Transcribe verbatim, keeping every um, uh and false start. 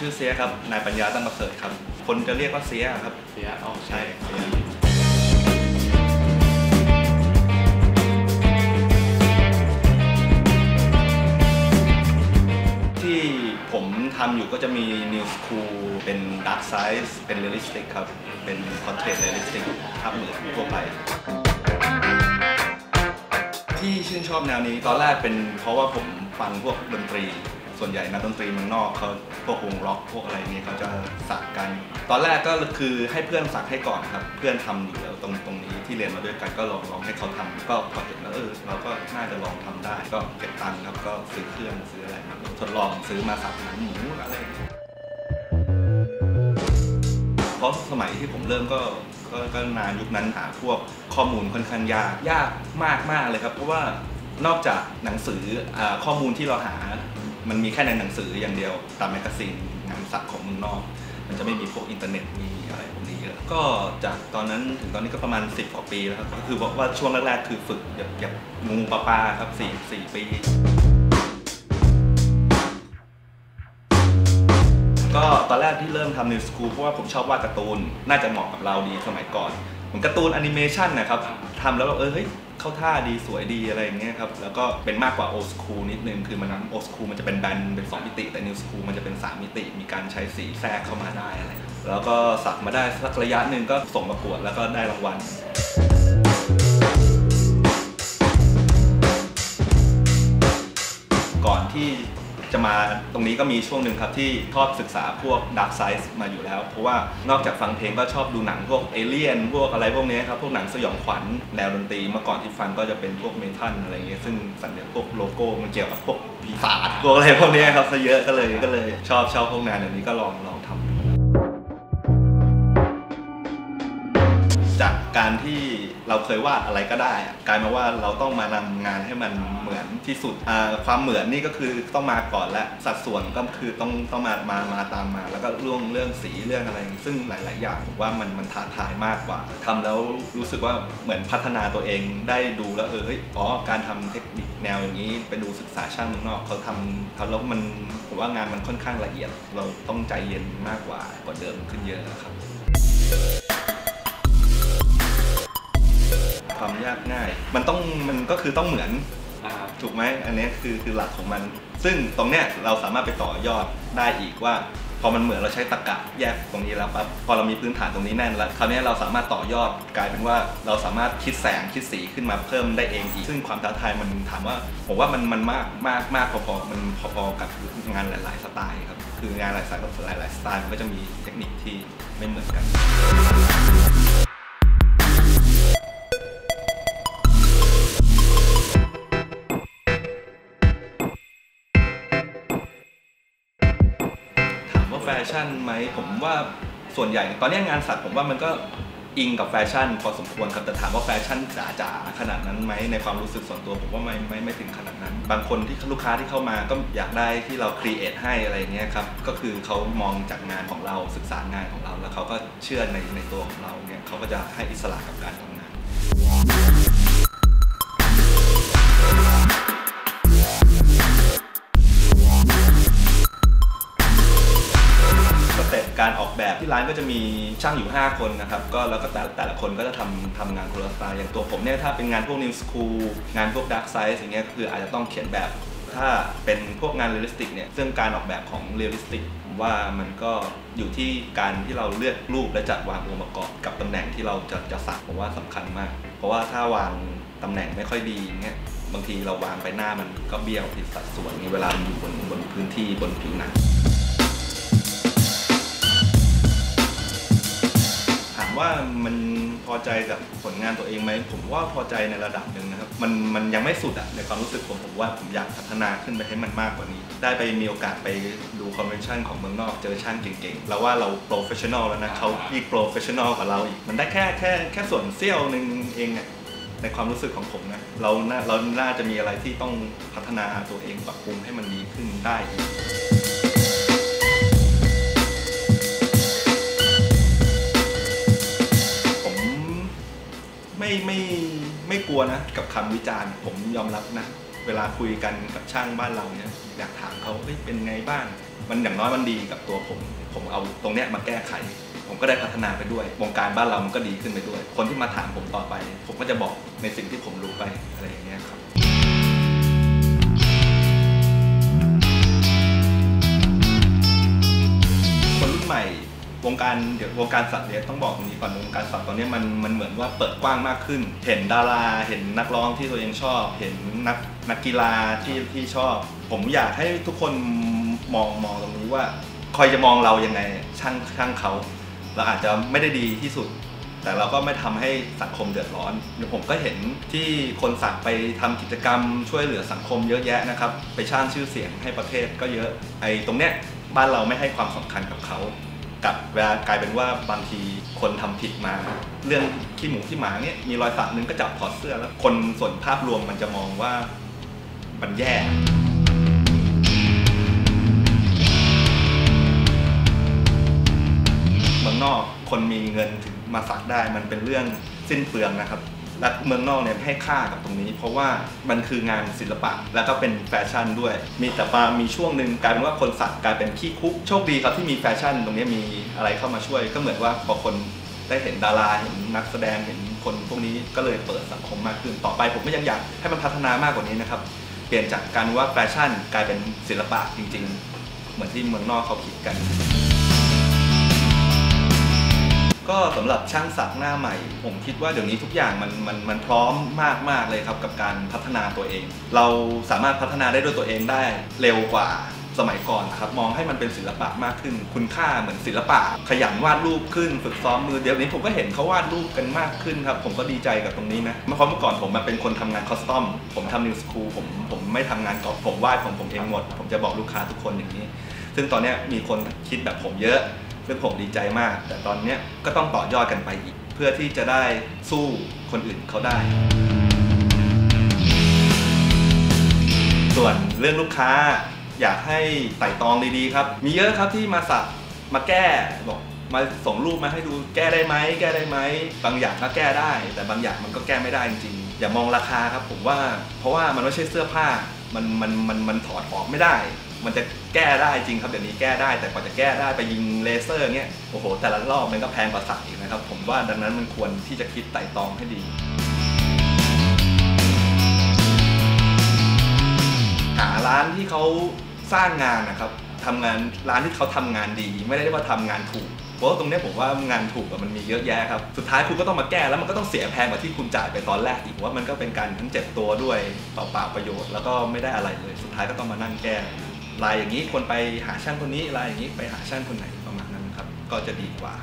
ชื่อเสียครับนายปัญญาตั้งประเสริฐครับคนจะเรียกว่าเสียครับเสียอ๋อใช่ที่ผมทำอยู่ก็จะมี New School เป็น Dark Side เป็น Realistic ครับเป็นคอนเทนต์ Realistic ภาพเหมือนทั่วไปที่ชื่นชอบแนวนี้ตอนแรกเป็นเพราะว่าผมฟังพวกดนตรีส่วนใหญ่นักดนตรีเมืองนอกเขาพวกวงร็อกพวกอะไรนี้เขาจะสักกันตอนแรกก็คือให้เพื่อนสักให้ก่อนครับเพื่อนทำอยู่แล้วตรงตรงนี้ที่เรียนมาด้วยกันก็ลองลองให้เขาทำก็พอเห็นแล้วเออเราก็น่าจะลองทำได้ก็เก็บตังค์ครับก็ซื้อเครื่องซื้ออะไรมาทดลองซื้อมาสักหนังหมูอะไรเพราะสมัยที่ผมเริ่มก็ก็นานยุคนั้นหาพวกข้อมูลค่อนข้างยากยากมากมากเลยครับเพราะว่านอกจากหนังสือข้อมูลที่เราหามันมีแค่ในหนังสืออย่างเดียวตามแมกกาซีนงานสักของเมืองนอกมันจะไม่มีพวกอินเทอร์เน็ตมีอะไรพวกนี้เยอะก็จากตอนนั้นถึงตอนนี้ก็ประมาณสิบกว่าปีแล้วครับก็คือบอกว่าช่วงแรกๆคือฝึกแบบแบบงูปลาปลาครับสี่สี่ปีก็ตอนแรกที่เริ่มทำในสกูลเพราะว่าผมชอบวาดการ์ตูนน่าจะเหมาะกับเราดีสมัยก่อนเหมือนการ์ตูนแอนิเมชันนะครับทำแล้วเราเออเฮ้ยเข้าท่าดีสวยดีอะไรอย่างเงี้ยครับแล้วก็เป็นมากกว่าโอสคูลนิดนึงคือมันโอสคูลมันจะเป็นแบนเป็นสองมิติแต่นิวสคูลมันจะเป็นสามมิติมีการใช้สีแทรกเข้ามาได้อะไรแล้วก็สักมาได้สักระยะหนึ่งก็ส่งประกวดแล้วก็ได้รางวัลก่อนที่จะมาตรงนี้ก็มีช่วงหนึ่งครับที่ชอบศึกษาพวก Dark Side มาอยู่แล้วเพราะว่านอกจากฟังเพลงก็ชอบดูหนังพวกเอเลี่ยนพวกอะไรพวกนี้ครับพวกหนังสยองขวัญแนวดนตรีเมื่อก่อนที่ฟังก็จะเป็นพวกเมทัลอะไรเงี้ยซึ่งสัญลักษณ์พวกโลโก้มันเกี่ยวกับพวกปีศาจพวกอะไรพวกนี้ครับซะเยอะก็เลยก็เลยชอบชอบพวกแนวนี้ก็ลองลองทำจากการที่เราเคยวาดอะไรก็ได้กลายมาว่าเราต้องมานำงานให้มันเหมือนที่สุดความเหมือนนี่ก็คือต้องมาก่อนและสัดส่วนก็คือต้องต้องมามามาตามมาแล้วก็เรื่องเรื่องสีเรื่องอะไรซึ่งหลายๆอย่างว่ามันมันท้าทายมากกว่าทำแล้วรู้สึกว่าเหมือนพัฒนาตัวเองได้ดูแล้วเออเฮ้ยอ๋อการทำเทคนิคแนวอย่างนี้ไปดูศึกษาช่างเมืองนอกเขาทำทำแล้วมันผมว่างานมันค่อนข้างละเอียดเราต้องใจเย็นมากกว่ากว่าเดิมขึ้นเยอะครับความยากง่ายมันต้องมันก็คือต้องเหมือนถูกไหมอันนี้คือคือหลักของมันซึ่งตรงเนี้ยเราสามารถไปต่อยอดได้อีกว่าพอมันเหมือนเราใช้ตรรกะแยกตรงนี้แล้วปั๊บพอเรามีพื้นฐานตรงนี้แน่นแล้วคราวนี้เราสามารถต่อยอดกลายเป็นว่าเราสามารถคิดแสงคิดสีขึ้นมาเพิ่มได้เองอีกซึ่งความท้าทายมันถามว่าผมว่ามันมันมากมากมากพอๆมันพอๆกับงานหลายๆสไตล์ครับคืองานหลายสายกับหลายๆสไตล์มันก็จะมีเทคนิคที่ไม่เหมือนกันแฟชั่นไหมผมว่าส่วนใหญ่ตอนนี้งานสักผมว่ามันก็อิงกับแฟชั่นพอสมควรครับแต่ถามว่าแฟชั่นจ๋าๆขนาดนั้นไหมในความรู้สึกส่วนตัวผมว่าไม่ไม่ไม่ถึงขนาดนั้นบางคนที่ลูกค้าที่เข้ามาก็อยากได้ที่เราครีเอทให้อะไรเงี้ยครับก็คือเขามองจากงานของเราศึกษางานของเราแล้วเขาก็เชื่อในในตัวของเราเนี่ยเขาก็จะให้อิสระกับการทำงานการออกแบบที่ร้านก็จะมีช่างอยู่ห้าคนนะครับก็แล้วก็แต่แต่ละคนก็จะทำทำงานคนละสไตล์อย่างตัวผมเนี่ยถ้าเป็นงานพวก New School งานพวก Dark Side อย่างเงี้ยคืออาจจะต้องเขียนแบบถ้าเป็นพวกงานเรียลลิสติกเนี่ยซึ่งการออกแบบของเรียลลิสติกผมว่ามันก็อยู่ที่การที่เราเลือกรูปและจัดวางองค์ประกอบกับตำแหน่งที่เราจะจะสักผมว่าสำคัญมากเพราะว่าถ้าวางตำแหน่งไม่ค่อยดีเงี้ยบางทีเราวางไปหน้ามันก็เบี้ยวผิดสัดส่วนเวลามันอยู่บนบนพื้นที่บนผิวหนังว่ามันพอใจกับผลงานตัวเองไหมผมว่าพอใจในระดับหนึ่งนะครับมันมันยังไม่สุดอะในความรู้สึกผมผมว่าผมอยากพัฒนาขึ้นไปให้มันมากกว่านี้ได้ไปมีโอกาสไปดูคอนเวนชั่นของเมืองนอกเจอช่างเก่งๆเราว่าเราโปรเฟชชั่นอลแล้วนะเขาอีกโปรเฟชชั่นอลกว่าเราอีกมันได้แค่แค่แค่ส่วนเสี้ยวหนึ่งเองอะในความรู้สึกของผมนะเราเราน่าจะมีอะไรที่ต้องพัฒนาตัวเองปรับปรุงให้มันดีขึ้นได้อีกไม่ไม่ไม่กลัวนะกับคำวิจารณ์ผมยอมรับนะเวลาคุยกันกับช่างบ้านเราเนี่ยอยากถามเขาเป็นไงบ้าง มันอย่างน้อยมันดีกับตัวผมผมเอาตรงเนี้ยมาแก้ไขผมก็ได้พัฒนาไปด้วยวงการบ้านเรามันก็ดีขึ้นไปด้วยคนที่มาถามผมต่อไปผมก็จะบอกในสิ่งที่ผมรู้ไปอะไรอย่างเงี้ยครับคนรุ่นใหม่วงการเดี๋ยววงการสัตว์เลี้ยงต้องบอกตรงนี้ก่อนวงการสัตว์ตอนนี้มันมันเหมือนว่าเปิดกว้างมากขึ้นเห็นดาราเห็นนักร้องที่ตัวเองชอบเห็นนักนักกีฬาที่ที่ชอบผมอยากให้ทุกคนมองมองตรงนี้ว่าคอยจะมองเรายังไงช่างช่างเขาเราอาจจะไม่ได้ดีที่สุดแต่เราก็ไม่ทำให้สังคมเดือดร้อนผมก็เห็นที่คนสัตว์ไปทำกิจกรรมช่วยเหลือสังคมเยอะแยะนะครับไปสร้างชื่อเสียงให้ประเทศก็เยอะไอ้ตรงเนี้ยบ้านเราไม่ให้ความสำคัญกับเขากับเวลากลายเป็นว่าบางทีคนทำผิดมาเรื่องขี้หมูขี้หมาเนี่ยมีรอยสักนึงก็จับถอดเสื้อแล้วคนส่วนภาพรวมมันจะมองว่ามันแย่เมืองนอกคนมีเงินถึงมาสักได้มันเป็นเรื่องสิ้นเปลืองนะครับและเมืองนอกเนี่ยให้ค่ากับตรงนี้เพราะว่ามันคืองานศิลปะแล้วก็เป็นแฟชั่นด้วยมีแต่ปามีช่วงหนึ่งกลายเป็นว่าคนสักกลายเป็นขี้คุกโชคดีครับที่มีแฟชั่นตรงนี้มีอะไรเข้ามาช่วยก็เหมือนว่าพอคนได้เห็นดาราเห็นนักแสดงเห็นคนพวกนี้ก็เลยเปิดสังคมมากขึ้นต่อไปผมก็ยังอยากให้มันพัฒนามากกว่านี้นะครับเปลี่ยนจากการว่าแฟชั่นกลายเป็นศิลปะจริงๆเหมือนที่เมืองนอกเขาคิดกันก็สำหรับช่างสักหน้าใหม่ผมคิดว่าเดี๋ยวนี้ทุกอย่างมันมันมันพร้อมมากๆเลยครับกับการพัฒนาตัวเองเราสามารถพัฒนาได้ด้วยตัวเองได้เร็วกว่าสมัยก่อนครับมองให้มันเป็นศิลปะมากขึ้นคุณค่าเหมือนศิลปะขยันวาดรูปขึ้นฝึกซ้อมมือเดี๋ยวนี้ผมก็เห็นเขาวาดรูปกันมากขึ้นครับผมก็ดีใจกับตรงนี้นะเมื่อก่อนผมมาเป็นคนทำงานคอสตอมผมทำนิวสคูลผมผมไม่ทำงานกอล์ฟผมวาดของผมเองหมดผมจะบอกลูกค้าทุกคนอย่างนี้ซึ่งตอนนี้มีคนคิดแบบผมเยอะซึ่งผมดีใจมากแต่ตอนนี้ก็ต้องต่อยอดกันไปอีกเพื่อที่จะได้สู้คนอื่นเขาได้ส่วนเรื่องลูกค้าอยากให้ไต่ตองดีๆครับมีเยอะครับที่มาสักมาแก้บอกมาส่งรูปมาให้ดูแก้ได้ไหมแก้ได้ไหมบางอย่างก็แก้ได้แต่บางอย่างมันก็แก้ไม่ได้จริงๆอย่ามองราคาครับผมว่าเพราะว่ามันไม่ใช่เสื้อผ้ามันมันมันมันถอดออกไม่ได้มันจะแก้ได้จริงครับเดี๋ยวนี้แก้ได้แต่กว่าจะแก้ได้ไปยิงเลเซอร์เงี้ยโอ้โหแต่ละรอบมันก็แพงกว่าสักอีกนะครับผมว่าดังนั้นมันควรที่จะคิดไต่ตองให้ดีหาร้านที่เขาสร้างงานนะครับทำงานร้านที่เขาทำงานดีไม่ได้ว่าทำงานถูกเพราะตรงนี้ผมว่างานถูกมันมีเยอะแยะครับสุดท้ายคุณก็ต้องมาแก้แล้วมันก็ต้องเสียแพงกว่าที่คุณจ่ายไปตอนแรกอีกว่ามันก็เป็นการทั้งเจ็บตัวด้วยเปล่าประโยชน์แล้วก็ไม่ได้อะไรเลยสุดท้ายก็ต้องมานั่งแก้ลายอย่างนี้คนไปหาช่างคนนี้ลายอย่างนี้ไปหาช่างคนไหนประมาณนั้นครับก็จะดีกว่า